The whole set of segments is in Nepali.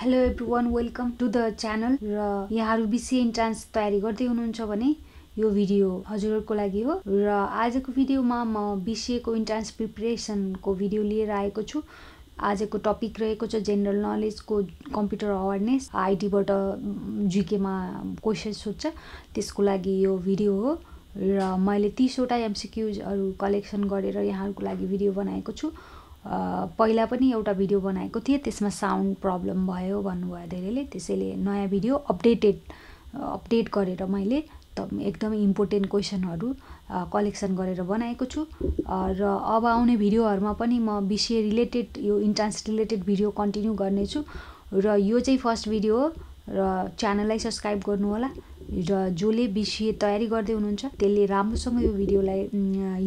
Hello everyone welcome to the channel र यहाँहरु बीसी एन्ट्रान्स तयारी गर्दै हुनुहुन्छ भने यो भिडियो हजुरहरुको लागि हो र आजको भिडियोमा म बीसी को एन्ट्रान्स प्रिपरेसन को भिडियो लिएर आएको छु। आजको टपिक रहेको छ जनरल नलेज को कम्प्युटर अवेयरनेस आईटी बाट जीके मा क्वेशन सोध्छ त्यसको लागि यो भिडियो हो र मैले 30 वटा एमसीक्यूज हरु कलेक्सन गरेर यहाँहरुको लागि भिडियो बनाएको छु। पहिला पनि एउटा भिडियो बनाएको थिए त्यसमा साउन्ड प्रब्लम भयो भन्नुभयो धेरैले, त्यसैले नयाँ भिडियो अपडेट गरेर मैले एकदम इम्पोर्टेन्ट क्वेशनहरु कलेक्सन गरेर बनाएको छु र अब आउने भिडियोहरुमा पनि म बीसीए रिलेटेड यो एन्ट्रान्स रिलेटेड भिडियो कन्टिन्यू गर्ने छु र यो चाहिँ फर्स्ट भिडियो हो र च्यानललाई सब्स्क्राइब गर्नु होला र जोले बीसीए तयारी गर्दै हुनुहुन्छ त्यसले राम्रोसँग यो भिडियोलाई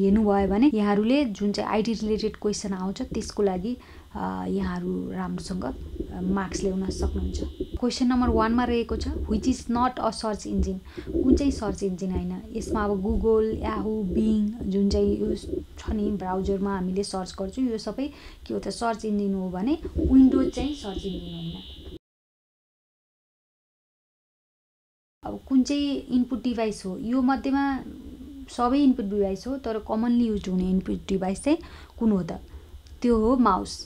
हेर्नु भयो भने यहाँहरुले जुन चाहिँ आईटी रिलेटेड क्वेशन आउँछ त्यसको लागि यहाँहरु राम्रोसँग मार्क्स ल्याउन सक्नुहुन्छ। क्वेशन नम्बर 1 मा रहेको छ which is not a search engine, कुन चाहिँ सर्च इन्जिन हैन। यसमा अब गुगल, याहू, बिङ जुन चाहिँ यो छ नि ब्राउजरमा हामीले सर्च गर्छौं यो सबै के हो त सर्च इन्जिन हो भने विन्डोज चाहिँ सर्च इन्जिन हैन। अब कुन चाहिँ इनपुट डिभाइस हो, यो मध्येमा सबै इनपुट डिभाइस हो तर कमनली युज हुने इनपुट डिभाइस चाहिँ कुन हो त त्यो हो माउस।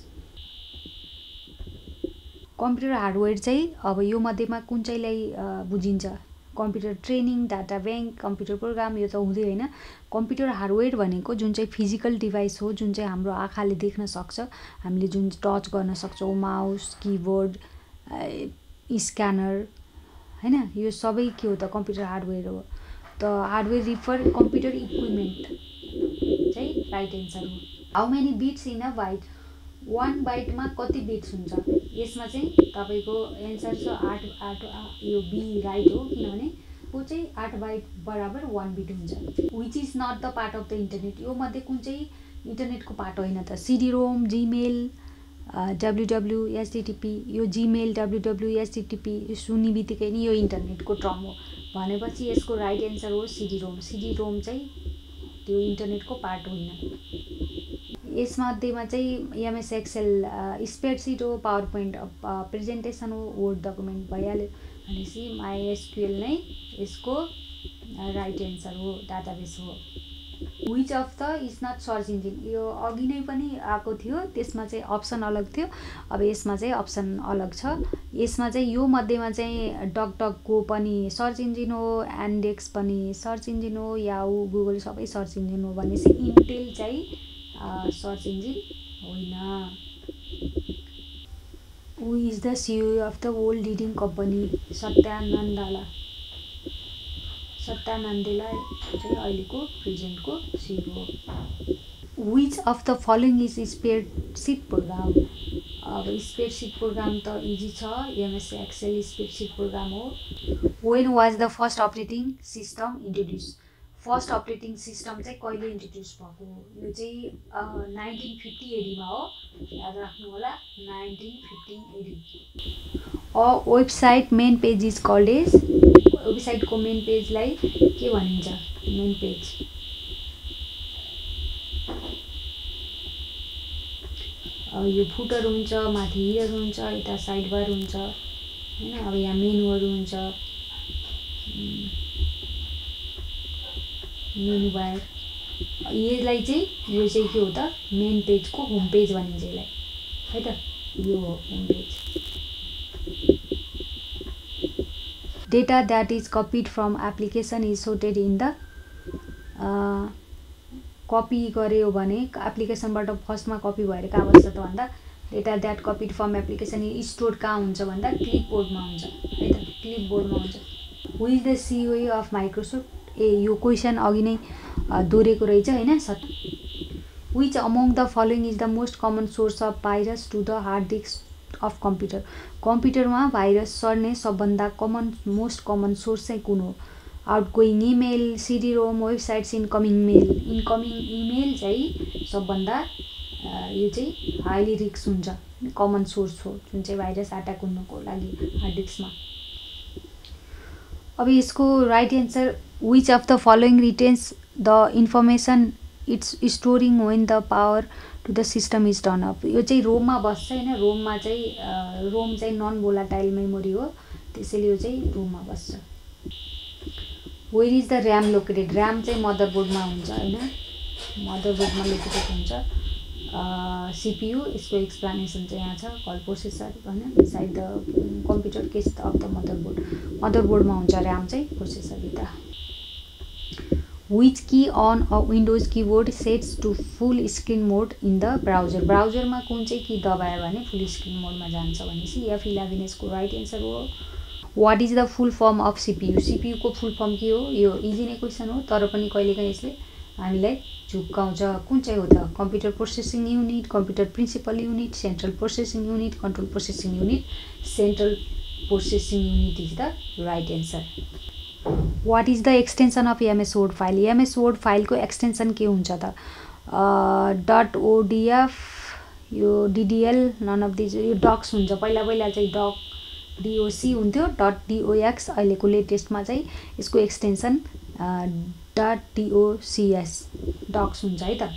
कम्प्युटर हार्डवेयर चाहिँ अब यो मध्येमा कुन चाहिँलाई बुझिन्छ, computer training, data bank, computer program यो त हुँदै हैन। कम्प्युटर हार्डवेयर भनेको जुन चाहिँ फिजिकल डिभाइस हो जुन चाहिँ हाम्रो आँखाले देख्न सक्छ, हामीले जुन टच गर्न सक्छौ माउस, कीबोर्ड, स्क्यानर हैन, यो सबै के हो त कम्प्युटर हार्डवेयर हो। त हार्डवेयर रिफर कम्प्युटर इक्विपमेन्ट चाहिँ राइट आन्सर हो। How many bits in a byte, 1 byte मा कति बिट्स हुन्छ, यसमा चाहिँ तपाईको आन्सर छ 8 यो बी राइट हो किनभने को चाहिँ 8 बाइट बराबर 1 बिट हुन्छ। Which is not the part of the internet, यो मध्ये कुन चाहिँ इन्टरनेट को पार्ट होइन त CD ROM, Gmail, www http, यो जीमेल www http सुन्ने बित्तिकै नि यो इन्टरनेट को टर्म हो भनेपछि यसको राइट आन्सर हो सीडी रोम। सीडी रोम चाहिँ त्यो इन्टरनेट को पार्ट होइन। यसमध्येमा चाहिँ एमएस एक्सेल स्प्रेडशीट हो, पावर पोइन्ट प्रेजेन्टेसन हो, वर्ड डकुमेन्ट भइहाल्यो भनेपछि माइएसक्यूएल नै यसको राइट आन्सर हो, डाटाबेस हो। Which of the is not search engine, यो अघि नै पनि आको थियो त्यसमा चाहिँ अप्सन अलग थियो, अब यसमा चाहिँ अप्सन अलग छ। यसमा चाहिँ यो मध्येमा चाहिँ डकटक को पनि सर्च इन्जिन हो, एन्डेक्स पनि सर्च इन्जिन हो, याहू, गुगल सबै सर्च इन्जिन हो भनेपछि इन्टेल चाहिँ सर्च इन्जिन होइन। हु is the CEO of the world leading company, सत्यानन्देला चाहिँ अहिलेको प्रेजेन्ट को सीईओ हो। Which of the following is spreadsheet programme, अब स्प्रेडशीट प्रोग्राम त इजी छ एमएस एक्सेल स्प्रेडशीट प्रोग्राम हो। When was the first operating system introduce, first operating system चाहिँ कहिले इन्ट्रोड्युस भएको हो, यो चाहिँ 1950 AD मा हो, याद राख्नु होला 1950 AD। A website main page is called as, website को मेन पेज लाई के भनिन्छ, मेन पेज। अब यो फुटर हुन्छ, माथि हेडर हुन्छ, यता साइड बार हुन्छ हैन, अब यहाँ मेनुहरु हुन्छ, मेनु बार यसलाई चाहिँ यो चाहिँ के हो त मेन पेज को होम पेज भनिन्छ यसलाई है त, यो home page. Data that is copied from application is sorted in the, copy गर्यो भने एप्लिकेसनबाट फर्स्टमा कपी भएर कहाँ बस्छ त भन्दा data that copied from application is stored कहाँ हुन्छ भन्दा क्लिपबोर्डमा हुन्छ है त, क्लिपबोर्डमा हुन्छ। Who is the CEO of Microsoft, ए यो क्वेशन अघि नै दोरेको रहेछ हैन। Which among the following is the most common source of virus to the hard disk of computer, कम्प्युटरमा भाइरस सर्ने सबभन्दा कमन मोस्ट कमन सोर्स चाहिँ कुन हो, outgoing email, CD ROM, websites, incoming email चाहिँ सबभन्दा यो चाहिँ हाईली रिस्क हुन्छ कमन सोर्स हो जुन चाहिँ भाइरस अट्याक हुनुको लागि हार्ड डिस्कमा। अब यसको right answer which of the following retains the information it's storing when the power to the system is turned off. यो चाहिँ ROM मा बस्छ हैन, ROM मा चाहिँ ROM चाहिँ नॉन वोलाटाइल मेमोरी हो, त्यसैले यो चाहिँ ROM मा बस्छ. Where is the RAM located? RAM चाहिँ मदरबोर्ड मा हुन्छ हैन, मदरबोर्ड मा लोकेटेड हुन्छ. CPU इसको explanation चाहिँ यहाँ छ, कल प्रोसेसर हैन, inside the computer case of the motherboard. Motherboard मा हुन्छ RAM चाहिँ प्रोसेसर भित्र. Which key on a Windows keyboard sets to full screen mode in the browser? Browser मा कुन चाहिँ key दबायो भने full screen mode मा जान्छ भनेसी F11 यसको राइट आन्सर हो. What is the full form of CPU? CPU को full form के हो? यो इजी नै क्वेशन हो, तर पनि कहिलेकाहीँ यसले हामीलाई झुक्काउँछ. कुन चाहिँ हो त? Computer processing unit, computer principal unit, central processing unit, control processing unit. Central processing unit is the right answer. What is the extension of MS Word file? MS Word file को extension के हुन्छ त? .odf, यो DDL, none of these, यो docs हुन्छ. पहिला पहिला चाहिँ doc doc हुन्थ्यो, .dox. अहिलेको latest मा चाहिँ इसको extension .docs docs हुन्छ है त.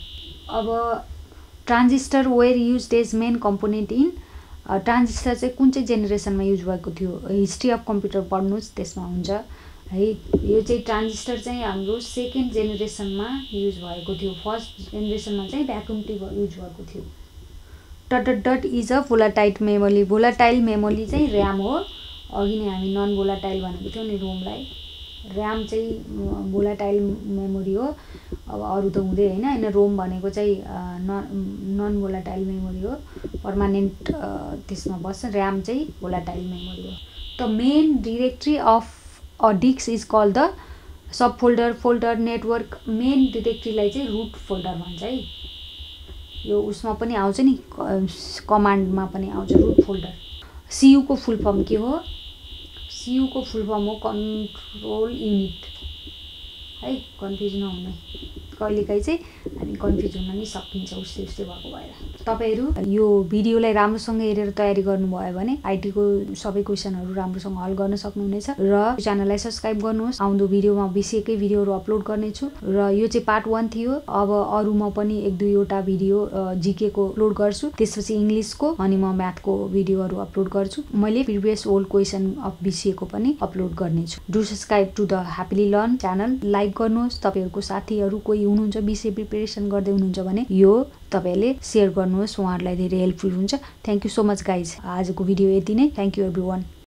अब transistor were used as main component in transistor चाहिँ कुन चाहिँ generation मा use भएको थियो? History of computer पढ्नुस्, त्यसमा हुन्छ है. यो चाहिँ ट्रान्जिस्टर चाहिँ हाम्रो सेकेन्ड जेनेरेसनमा युज भएको थियो, फर्स्ट जेनेरेसनमा चाहिँ भ्याकुम ट्युब युज भएको थियो. Dot dot dot is a volatile memory. Volatile memory चाहिँ र्याम हो. अघि नै हामी नन भोलाटाइल भनेको थियौँ नि रोमलाई. र्याम चाहिँ भोलाटाइल मेमोरी हो. अब अरू त हुँदै हैन हैन. रोम भनेको चाहिँ नन भोलाटाइल मेमोरी हो, पर्मानेन्ट त्यसमा बस्छ. र्याम चाहिँ भोलाटाइल मेमोरी हो. The main directory of a disk is called the subfolder, folder, network. Main डिरेक्ट्रीलाई चाहिँ root folder भन्छ है. यो उसमा पनि आउँछ नि, कमान्डमा पनि आउँछ root folder. CU को फुल फर्म के हो? CU को फुल फर्म हो कन्ट्रोल युनिट है. कन्फ्युज नहुने, कहिलेकाहीँ चाहिँ हामी कन्फ्युज हुन नि सकिन्छ उस्तै उस्तै भएको भएर. तपाईहरू यो भिडियोलाई राम्रोसँग हेरेर तयारी गर्नुभयो भने आईटीको सबै क्वेशनहरू राम्रोसँग हल गर्न सक्नुहुनेछ र च्यानललाई सब्स्क्राइब गर्नुहोस्. आउँदो भिडियोमा बिसेकै भिडियोहरू अपलोड गर्नेछु र यो चाहिँ पार्ट 1 थियो. अब अरु म पनि एक दुईवटा भिडियो जीके को अपलोड गर्छु, त्यसपछि इंग्लिश को अनि म म्याथ को भिडियोहरू अपलोड गर्छु. मैले previous old question of BCA को पनि अपलोड गर्नेछु. Do subscribe to the happily learn channel. Like गर्नुहोस्. तपाईहरुको साथीहरु कोही हुनुहुन्छ बीसीए प्रिपरेसन गर्दै हुनुहुन्छ भने यो तपाईले शेयर गर्नुहोस्, उहाँहरुलाई धेरै हेल्पफुल हुन्छ. Thank you so much guys. आजको भिडियो यति नै. Thank you everyone.